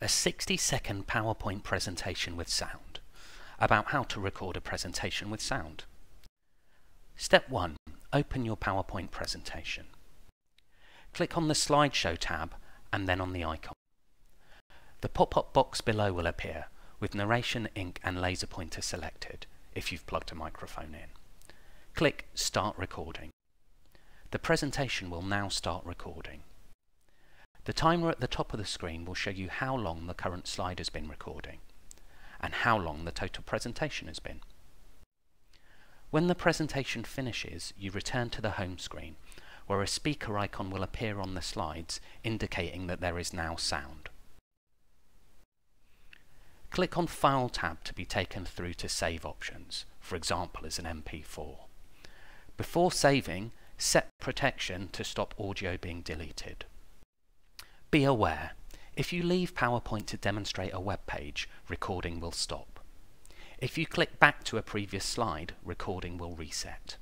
a 60-second PowerPoint presentation with sound about how to record a presentation with sound. Step 1. Open your PowerPoint presentation. Click on the Slideshow tab and then on the icon. The pop-up box below will appear with narration, ink and laser pointer selected if you've plugged a microphone in. Click Start Recording. The presentation will now start recording. The timer at the top of the screen will show you how long the current slide has been recording and how long the total presentation has been. When the presentation finishes, you return to the home screen where a speaker icon will appear on the slides indicating that there is now sound. Click on File tab to be taken through to save options, for example as an MP4. Before saving, set protection to stop audio being deleted. Be aware, if you leave PowerPoint to demonstrate a web page, recording will stop. If you click back to a previous slide, recording will reset.